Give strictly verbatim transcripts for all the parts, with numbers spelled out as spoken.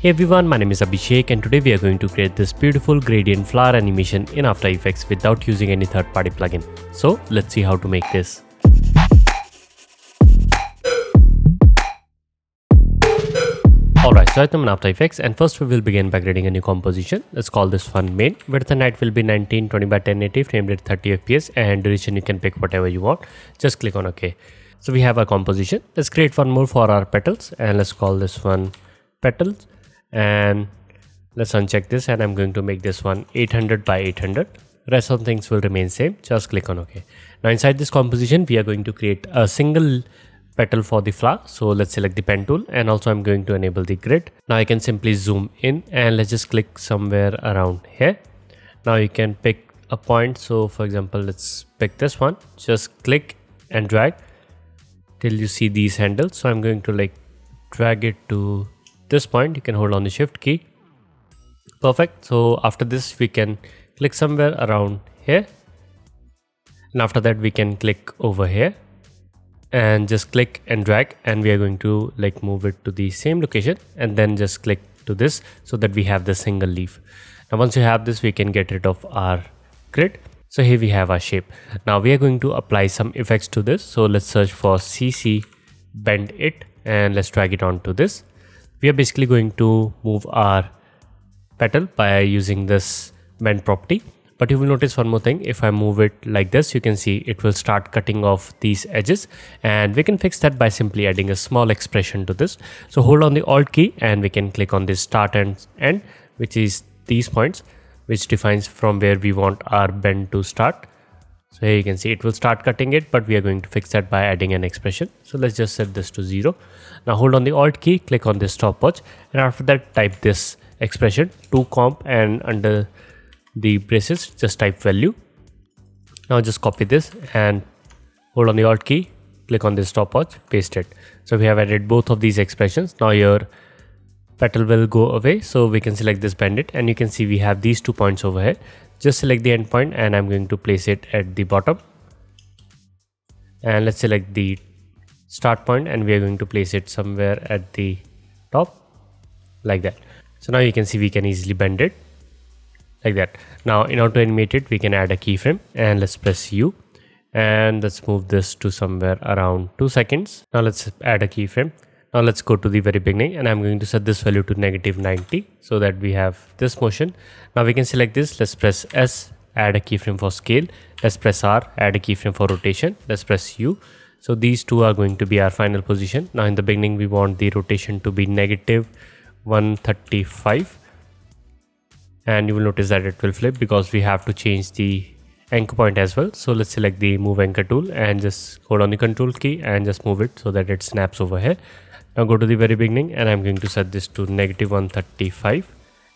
Hey everyone, my name is Abhishek and today we are going to create this beautiful gradient flower animation in After Effects without using any third party plugin. So let's see how to make this. Alright, so I'm in After Effects and first we will begin by creating a new composition. Let's call this one main. Width and height will be nineteen twenty by ten eighty, frame rate thirty F P S, and duration you can pick whatever you want. Just click on OK. So we have our composition. Let's create one more for our petals and let's call this one petals. And let's uncheck this and I'm going to make this one eight hundred by eight hundred. Rest of things will remain same. Just click on OK. Now inside this composition we are going to create a single petal for the flower. So let's select the pen tool and also I'm going to enable the grid. Now I can simply zoom in and let's just click somewhere around here. Now you can pick a point. So for example, let's pick this one. Just click and drag till you see these handles. So I'm going to like drag it to this point. You can hold on the shift key. Perfect. So after this we can click somewhere around here, and after that we can click over here and just click and drag, and we are going to like move it to the same location and then just click to this so that we have the single leaf. Now once you have this, we can get rid of our grid. So here we have our shape. Now we are going to apply some effects to this. So let's search for C C Bend It and let's drag it onto this. We are basically going to move our petal by using this bend property. But you will notice one more thing. If I move it like this, you can see it will start cutting off these edges, and we can fix that by simply adding a small expression to this. So hold on the Alt key and we can click on this start and end, which is these points, which defines from where we want our bend to start. So here you can see it will start cutting it, but we are going to fix that by adding an expression. So let's just set this to zero. Now hold on the Alt key, click on this stopwatch, and after that type this expression to comp, and under the braces just type value. Now just copy this and hold on the Alt key, click on this stopwatch, paste it. So we have added both of these expressions. Now your petal will go away, so we can select this bend it, and you can see we have these two points over here. Just select the end point and I'm going to place it at the bottom, and let's select the start point and we are going to place it somewhere at the top like that. So now you can see we can easily bend it like that. Now in order to animate it, we can add a keyframe and let's press U and let's move this to somewhere around two seconds. Now let's add a keyframe. Now let's go to the very beginning and I'm going to set this value to negative ninety so that we have this motion. Now we can select this. Let's press S, add a keyframe for scale. Let's press R, add a keyframe for rotation. Let's press U. So these two are going to be our final position. Now in the beginning we want the rotation to be negative one thirty-five. And you will notice that it will flip because we have to change the anchor point as well. So let's select the move anchor tool and just hold on the control key and just move it so that it snaps over here. Now go to the very beginning and I'm going to set this to negative one thirty-five.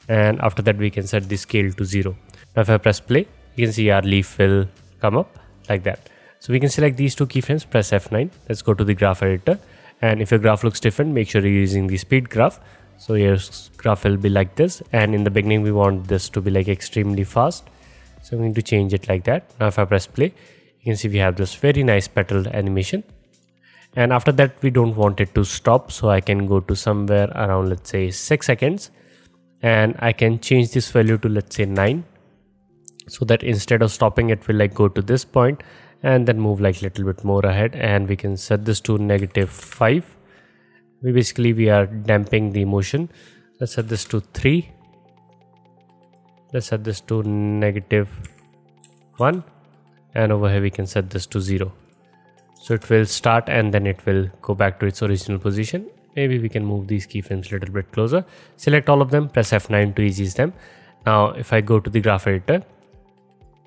And after that we can set the scale to zero. Now if I press play, you can see our leaf will come up like that. So we can select these two keyframes, press F nine. Let's go to the graph editor. And if your graph looks different, make sure you're using the speed graph. So your graph will be like this, and in the beginning we want this to be like extremely fast. So I'm going to change it like that. Now if I press play, you can see we have this very nice petal animation. And after that we don't want it to stop. So I can go to somewhere around, let's say six seconds, and I can change this value to let's say nine. So that instead of stopping, it will like go to this point and then move like a little bit more ahead, and we can set this to negative five. We basically we are damping the motion. Let's set this to three. Let's set this to negative one, and over here we can set this to zero. So it will start and then it will go back to its original position. Maybe we can move these keyframes a little bit closer. Select all of them, press F nine to ease them. Now if I go to the graph editor,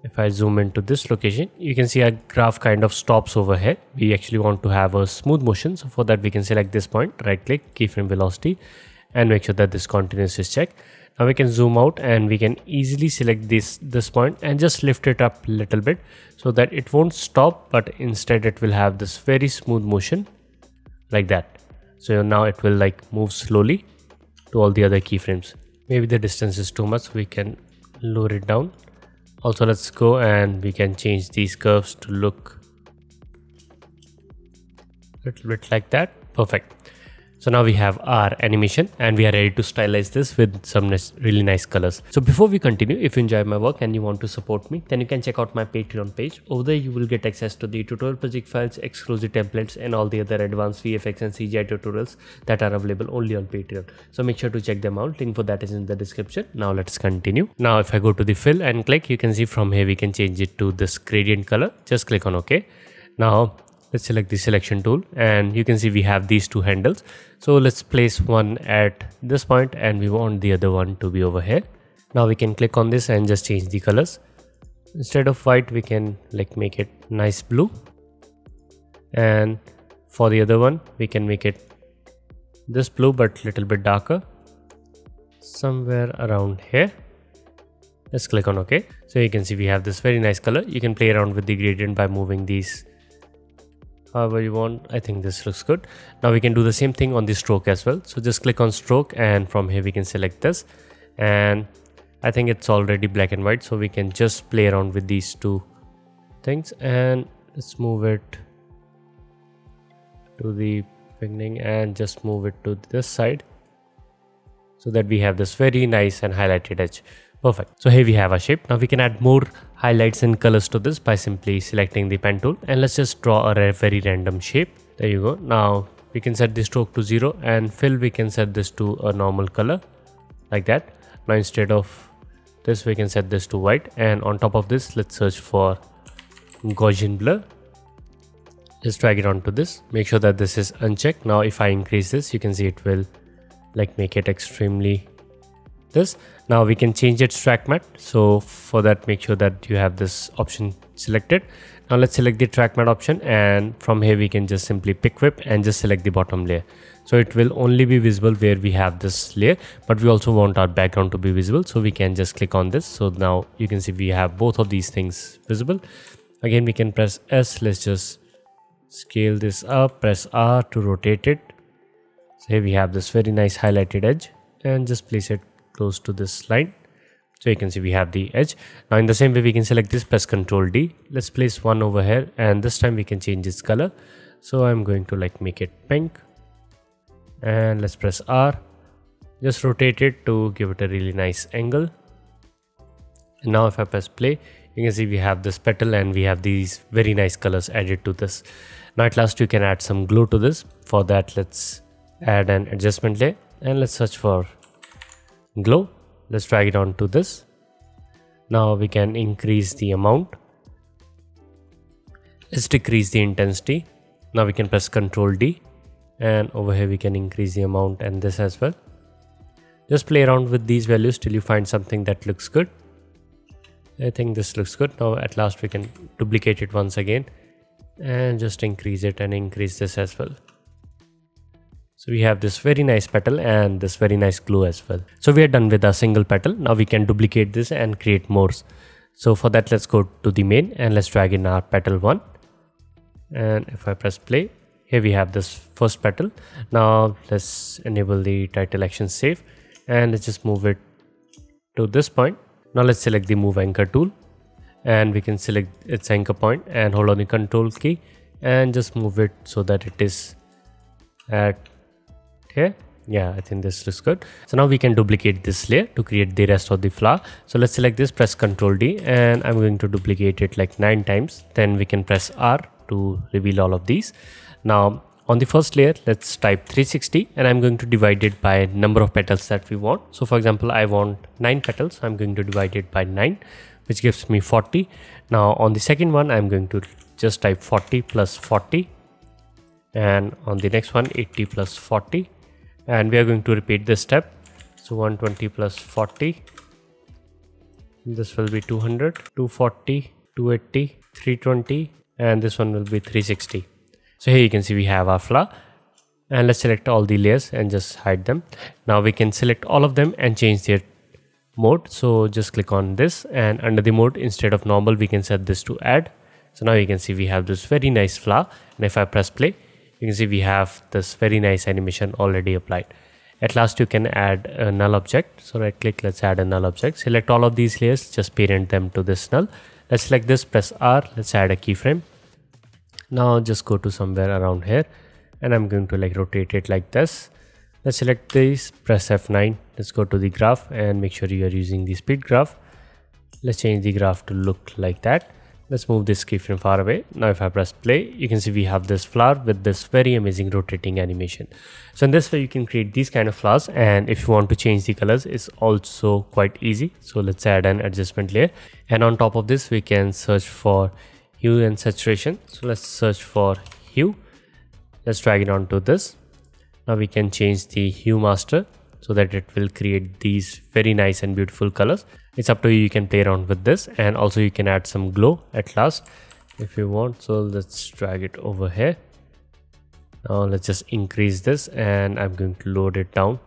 if I zoom into this location, you can see our graph kind of stops over here. We actually want to have a smooth motion. So for that, we can select this point, right click, keyframe velocity, and make sure that this continuous is checked. Now we can zoom out and we can easily select this, this point and just lift it up a little bit so that it won't stop, but instead it will have this very smooth motion like that. So now it will like move slowly to all the other keyframes. Maybe the distance is too much, so we can lower it down. Also, let's go and we can change these curves to look a little bit like that. Perfect. So now we have our animation and we are ready to stylize this with some nice, really nice colors. So before we continue, if you enjoy my work and you want to support me, then you can check out my Patreon page. Over there you will get access to the tutorial project files, exclusive templates and all the other advanced V F X and C G I tutorials that are available only on Patreon. So make sure to check them out. Link for that is in the description. Now let's continue. Now if I go to the fill and click, you can see from here we can change it to this gradient color. Just click on OK. Now let's select the selection tool and you can see we have these two handles. So let's place one at this point and we want the other one to be over here. Now we can click on this and just change the colors. Instead of white, we can like make it nice blue. And for the other one, we can make it this blue, but little bit darker, somewhere around here. Let's click on OK. So you can see we have this very nice color. You can play around with the gradient by moving these however you want. I think this looks good. Now we can do the same thing on the stroke as well. So just click on stroke and from here we can select this. And I think it's already black and white. So we can just play around with these two things and let's move it to the beginning and just move it to this side so that we have this very nice and highlighted edge. Perfect. So here we have our shape. Now we can add more highlights and colors to this by simply selecting the pen tool and let's just draw a very random shape. There you go. Now we can set the stroke to zero and fill we can set this to a normal color like that. Now instead of this we can set this to white and on top of this let's search for Gaussian blur. Just drag it onto this. Make sure that this is unchecked. Now if I increase this you can see it will like make it extremely this. Now we can change its track mat. So for that make sure that you have this option selected. Now let's select the track mat option and from here we can just simply pick whip and just select the bottom layer. So it will only be visible where we have this layer, but we also want our background to be visible. So we can just click on this. So now you can see we have both of these things visible. Again, we can press S. Let's just scale this up, press R to rotate it. So here we have this very nice highlighted edge and just place it close to this line. So you can see we have the edge. Now in the same way we can select this, press Ctrl D. Let's place one over here and this time we can change its color. So I'm going to like make it pink and let's press R. Just rotate it to give it a really nice angle. And now if I press play, you can see we have this petal and we have these very nice colors added to this. Now at last you can add some glow to this. For that let's add an adjustment layer and let's search for glow. Let's drag it onto this. Now we can increase the amount. Let's decrease the intensity. Now we can press Ctrl D and over here we can increase the amount and this as well. Just play around with these values till you find something that looks good. I think this looks good. Now at last we can duplicate it once again and just increase it and increase this as well. So we have this very nice petal and this very nice glow as well. So we are done with our single petal. Now we can duplicate this and create more. So for that let's go to the main and let's drag in our petal one. And if I press play, here we have this first petal. Now let's enable the title action save and let's just move it to this point. Now let's select the move anchor tool and we can select its anchor point and hold on the control key and just move it so that it is at here. Yeah, I think this looks good. So now we can duplicate this layer to create the rest of the flower. So let's select this, press Ctrl D and I'm going to duplicate it like nine times. Then we can press R to reveal all of these. Now on the first layer, let's type three sixty and I'm going to divide it by number of petals that we want. So for example, I want nine petals. I'm going to divide it by nine, which gives me forty. Now on the second one, I'm going to just type forty plus forty. And on the next one, eighty plus forty. And we are going to repeat this step. So one twenty plus forty. This will be two hundred, two forty, two eighty, three twenty. And this one will be three sixty. So here you can see we have our flower. And let's select all the layers and just hide them. Now we can select all of them and change their mode. So just click on this. And under the mode, instead of normal, we can set this to add. So now you can see we have this very nice flower. And if I press play, you can see we have this very nice animation already applied. At last, you can add a null object. So right click, let's add a null object. Select all of these layers, just parent them to this null. Let's select this, press R, let's add a keyframe. Now just go to somewhere around here and I'm going to like rotate it like this. Let's select this, press F nine. Let's go to the graph and make sure you are using the speed graph. Let's change the graph to look like that. Let's move this keyframe far away. Now if I press play, you can see we have this flower with this very amazing rotating animation. So in this way you can create these kind of flowers, and if you want to change the colors, it's also quite easy. So let's add an adjustment layer, and on top of this we can search for hue and saturation. So let's search for hue. Let's drag it onto this. Now we can change the hue master so that it will create these very nice and beautiful colors. It's up to you, you can play around with this, and also you can add some glow at last if you want. So let's drag it over here. Now let's just increase this, and I'm going to load it down.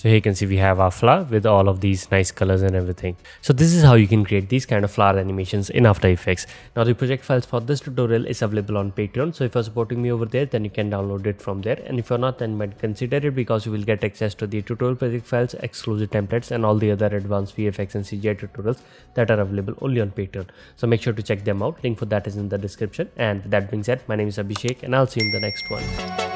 So here you can see we have our flower with all of these nice colors and everything. So this is how you can create these kind of flower animations in After Effects. Now the project files for this tutorial is available on Patreon. So if you're supporting me over there, then you can download it from there. And if you're not, then you might consider it, because you will get access to the tutorial project files, exclusive templates, and all the other advanced V F X and C G I tutorials that are available only on Patreon. So make sure to check them out. Link for that is in the description. And with that being said, my name is Abhishek, and I'll see you in the next one.